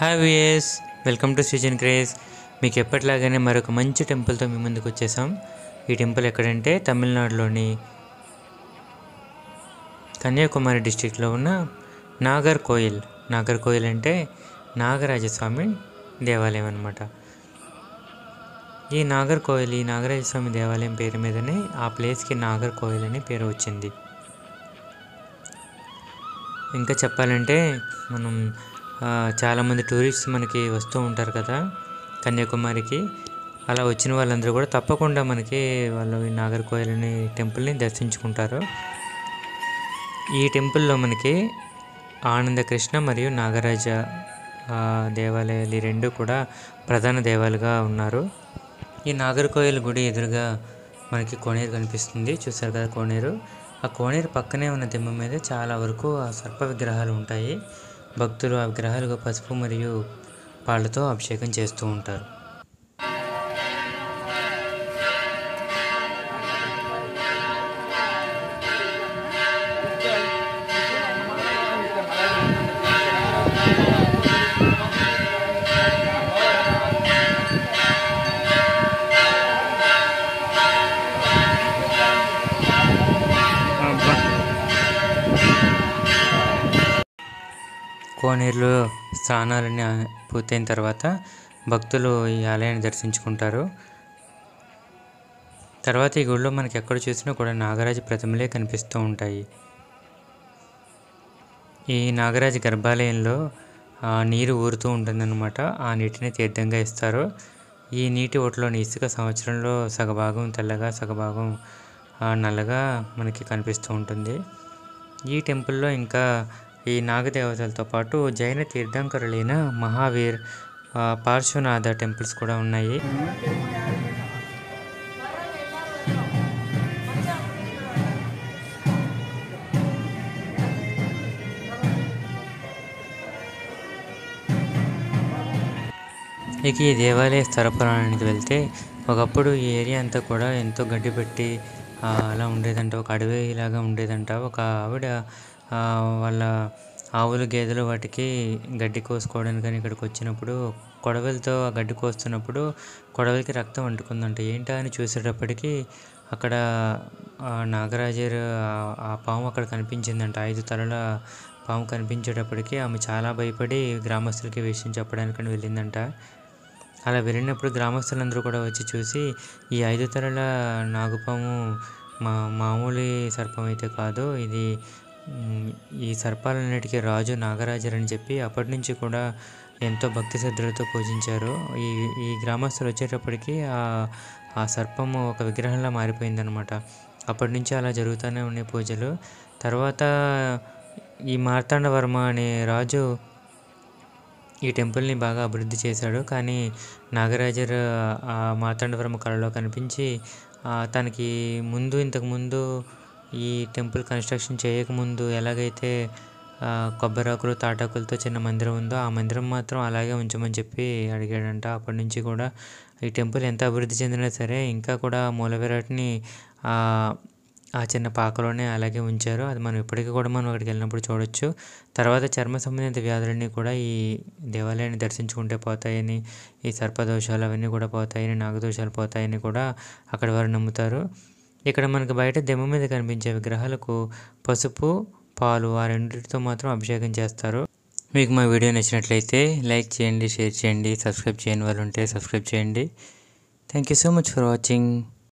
Hi viewers welcome to Srujan craze. మీకు ఎప్పటిలాగానే మరొక మంచి టెంపుల్ తో మీ ముందుకు వచ్చేసాం। ఈ టెంపుల్ ఎక్కడంటే తమిళనాడులోని కన్యాకుమారి డిస్ట్రిక్ట్ లో ఉన్న నాగర్కోయిల్। నాగర్కోయిల్ అంటే నాగరాజు స్వామి దేవాలయం అన్నమాట। ఈ నాగర్కోయిల్ ఈ నాగరాజు స్వామి దేవాలయం పేరు మీదనే ఆ ప్లేస్ కి నాగర్కోయిల్ అని పేరు వచ్చింది। ఇంకా చెప్పాలంటే మనం చాలామంది టూరిస్ట్ మనకి వస్తూ ఉంటారు కదా కన్యాకుమారికి, అలా వచ్చిన వాళ్ళందరూ కూడా తప్పకుండా మనకి వాళ్ళు ఈ నాగర్కోయిల్ అనే టెంపుల్ని దర్శించుకుంటారు। ఈ టెంపుల్లో మనకి ఆనందకృష్ణ మరియు నాగరాజ దేవాలయాలు ఈ రెండు కూడా ప్రధాన దేవాలుగా ఉన్నారు। ఈ నాగర్కోయిల్ గుడి ఎదురుగా మనకి కోనేరు కనిపిస్తుంది, చూసారు కదా కోనేరు। ఆ కోనేరు పక్కనే ఉన్న దిమ్మ మీద చాలా వరకు ఆ సర్ప విగ్రహాలు ఉంటాయి। భక్తులు ఆ విగ్రహాలకు పసుపు మరియు పాలతో అభిషేకం చేస్తూ ఉంటారు। కోనేరులో స్నానాలన్నీ పూర్తయిన తర్వాత భక్తులు ఈ ఆలయాన్ని దర్శించుకుంటారు। తర్వాత ఈ గుడిలో మనకి ఎక్కడ చూసినా కూడా నాగరాజు ప్రతిమలే కనిపిస్తూ ఉంటాయి। ఈ నాగరాజు గర్భాలయంలో నీరు ఊరుతూ ఉంటుందన్నమాట, ఆ నీటిని తీర్థంగా ఇస్తారు। ఈ నీటి ఓటలోని ఇసుక సంవత్సరంలో సగభాగం తెల్లగా సగభాగం నల్లగా మనకి కనిపిస్తూ ఉంటుంది। ఈ టెంపుల్లో ఇంకా ఈ నాగదేవతలతో పాటు జైన తీర్థంకరులైన మహావీర్ పార్శ్వనాథ టెంపుల్స్ కూడా ఉన్నాయి। ఇక ఈ దేవాలయ స్థలపురాణానికి వెళ్తే ఒకప్పుడు ఈ ఏరియా అంతా కూడా ఎంతో గడ్డి పెట్టి అలా ఉండేదంట, ఒక అడవిలాగా ఉండేదంట। ఒక ఆవిడ వాళ్ళ ఆవులు గేదెలు వాటికి గడ్డి కోసుకోవడానికి కానీ ఇక్కడికి వచ్చినప్పుడు కొడవలతో ఆ గడ్డి కోస్తున్నప్పుడు కొడవలికి రక్తం అంటుకుందంట। ఏంటా అని చూసేటప్పటికీ అక్కడ నాగరాజు ఆ పాము అక్కడ కనిపించిందంట। 5 తలల పాము కనిపించేటప్పటికీ ఆమె చాలా భయపడి గ్రామస్తులకి విషయం చెప్పడానికని వెళ్ళిందంట। అలా వెళ్ళినప్పుడు గ్రామస్తులందరూ కూడా వచ్చి చూసి ఈ 5 తలల నాగుపాము మామూలు సర్పం అయితే కాదు, ఇది ఈ సర్పాలన్నిటికీ రాజు నాగరాజు అని చెప్పి అప్పటి నుంచి కూడా ఎంతో భక్తి శ్రద్ధలతో పూజించారు। ఈ గ్రామస్తులు వచ్చేటప్పటికీ ఆ సర్పము ఒక విగ్రహంలా మారిపోయిందనమాట। అప్పటి నుంచి అలా జరుగుతూనే ఉన్నాయి పూజలు। తర్వాత ఈ మార్తాండ వర్మ అనే రాజు ఈ టెంపుల్ని బాగా అభివృద్ధి చేశాడు, కానీ నాగరాజు ఆ మార్తాండ వర్మ కళలో కనిపించి తనకి ఇంతకుముందు ఈ టెంపుల్ కన్స్ట్రక్షన్ చేయకముందు ఎలాగైతే కొబ్బరాకులు తాటాకులతో చిన్న మందిరం ఉందో ఆ మందిరం మాత్రం అలాగే ఉంచమని చెప్పి అడిగాడంట। అప్పటి నుంచి కూడా ఈ టెంపుల్ ఎంత అభివృద్ధి చెందినా సరే ఇంకా కూడా మూల విరాట్ని ఆ చిన్న పాకలోనే అలాగే ఉంచారు। అది మనం ఇప్పటికీ కూడా మనం అక్కడికి వెళ్ళినప్పుడు చూడొచ్చు। తర్వాత చర్మ సంబంధిత వ్యాధులన్నీ కూడా ఈ దేవాలయాన్ని దర్శించుకుంటే పోతాయని, ఈ సర్పదోషాలు అవన్నీ కూడా పోతాయని, నాగదోషాలు పోతాయని కూడా అక్కడ వారు నమ్ముతారు। ఇక్కడ మనకు బయట దెమ్మ మీద కనిపించే విగ్రహాలకు పసుపు పాలు ఆ రెండింటితో మాత్రం అభిషేకం చేస్తారు। మీకు మా వీడియో నచ్చినట్లయితే లైక్ చేయండి, షేర్ చేయండి, సబ్స్క్రైబ్ చేయని వాళ్ళు ఉంటే సబ్స్క్రైబ్ చేయండి। Thank you so much for watching.